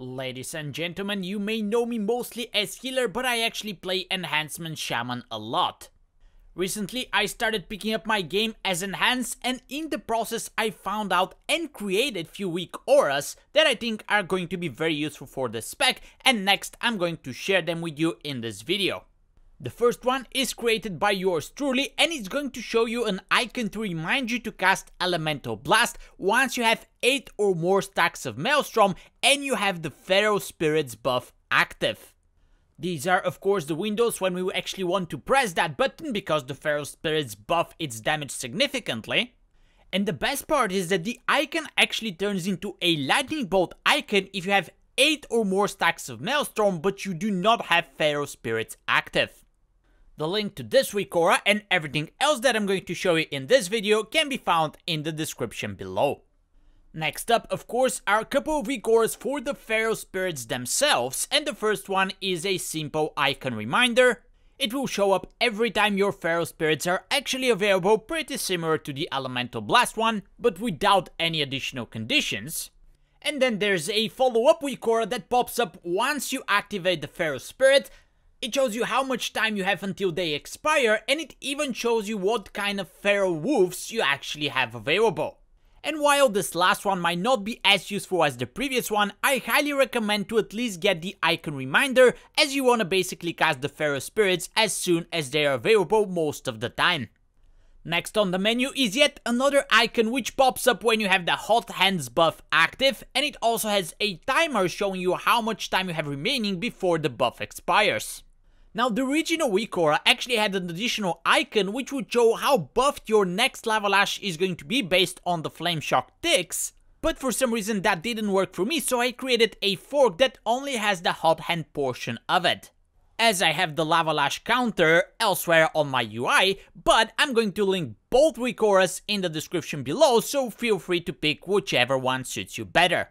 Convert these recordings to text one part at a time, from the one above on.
Ladies and gentlemen, you may know me mostly as healer, but I actually play Enhancement Shaman a lot. Recently, I started picking up my game as Enhanced, and in the process I found out and created few weak auras that I think are going to be very useful for the spec, and next I'm going to share them with you in this video. The first one is created by yours truly, and it's going to show you an icon to remind you to cast Elemental Blast once you have 8 or more stacks of Maelstrom and you have the Feral Spirits buff active. These are of course the windows when we actually want to press that button, because the Feral Spirits buff its damage significantly. And the best part is that the icon actually turns into a lightning bolt icon if you have 8 or more stacks of Maelstrom but you do not have Feral Spirits active. The link to this WeakAura and everything else that I'm going to show you in this video can be found in the description below. Next up, of course, are a couple of WeakAuras for the Feral Spirits themselves, and the first one is a simple icon reminder. It will show up every time your Feral Spirits are actually available, pretty similar to the Elemental Blast one, but without any additional conditions. And then there's a follow-up WeakAura that pops up once you activate the Feral Spirit. It shows you how much time you have until they expire, and it even shows you what kind of Feral Wolves you actually have available. And while this last one might not be as useful as the previous one, I highly recommend to at least get the icon reminder, as you wanna basically cast the Feral Spirits as soon as they are available most of the time. Next on the menu is yet another icon which pops up when you have the Hot Hands buff active, and it also has a timer showing you how much time you have remaining before the buff expires. Now, the original WeakAura actually had an additional icon which would show how buffed your next Lava Lash is going to be based on the Flameshock ticks, but for some reason that didn't work for me, so I created a fork that only has the Hot Hand portion of it, as I have the Lava Lash counter elsewhere on my UI, but I'm going to link both WeakAuras in the description below, so feel free to pick whichever one suits you better.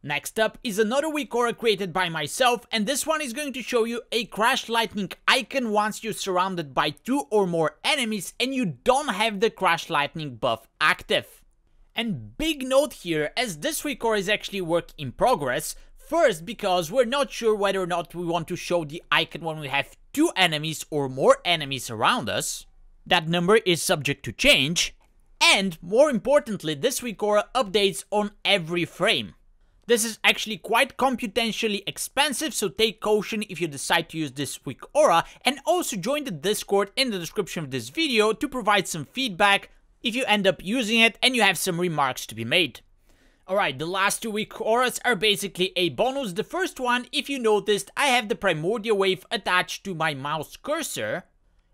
Next up is another WeakAura created by myself, and this one is going to show you a Crash Lightning icon once you're surrounded by 2 or more enemies and you don't have the Crash Lightning buff active. And big note here, as this WeakAura is actually work in progress, first because we're not sure whether or not we want to show the icon when we have 2 enemies or more enemies around us. That number is subject to change, and more importantly, this WeakAura updates on every frame. This is actually quite computationally expensive, so take caution if you decide to use this WeakAura, and also join the Discord in the description of this video to provide some feedback if you end up using it and you have some remarks to be made. Alright, the last 2 WeakAuras are basically a bonus. The first one, if you noticed, I have the Primordial Wave attached to my mouse cursor.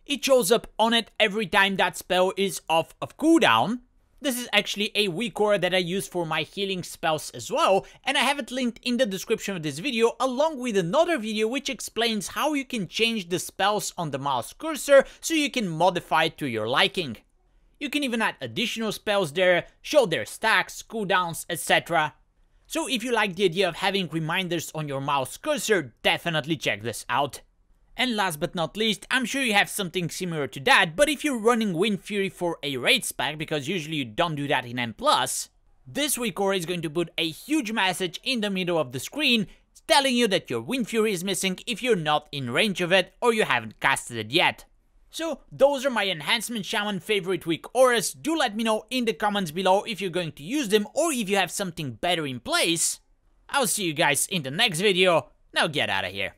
It shows up on it every time that spell is off of cooldown. This is actually a WeakAura that I use for my healing spells as well, and I have it linked in the description of this video along with another video which explains how you can change the spells on the mouse cursor so you can modify it to your liking. You can even add additional spells there, show their stacks, cooldowns, etc. So if you like the idea of having reminders on your mouse cursor, definitely check this out. And last but not least, I'm sure you have something similar to that, but if you're running Wind Fury for a raid spec, because usually you don't do that in M+, this WeakAura is going to put a huge message in the middle of the screen telling you that your Wind Fury is missing if you're not in range of it or you haven't casted it yet. So those are my Enhancement Shaman favorite WeakAuras. Do let me know in the comments below if you're going to use them or if you have something better in place. I'll see you guys in the next video. Now get out of here.